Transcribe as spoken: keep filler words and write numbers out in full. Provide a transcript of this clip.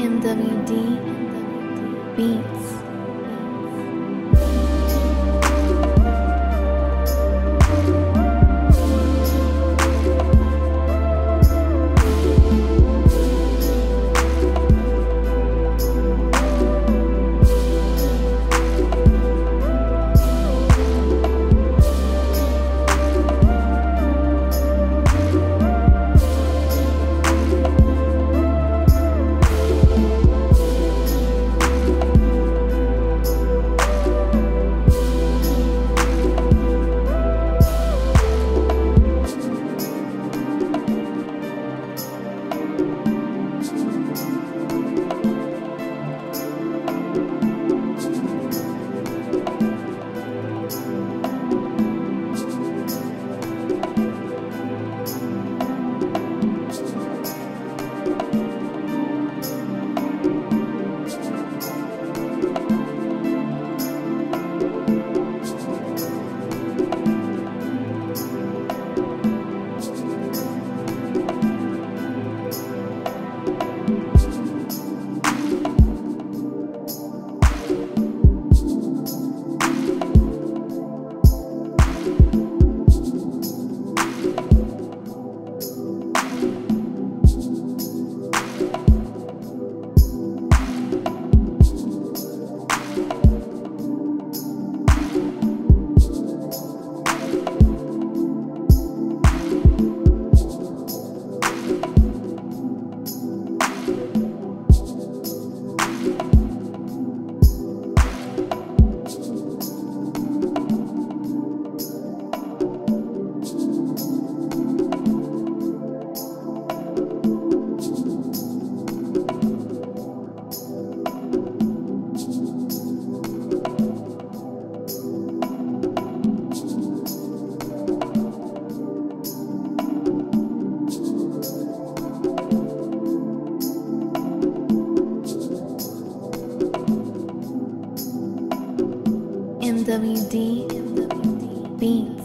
M W D Beats. M W D Beats.